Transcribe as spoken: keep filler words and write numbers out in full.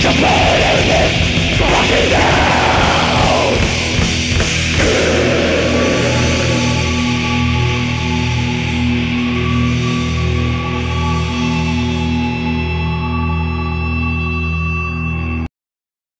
Just burn everything.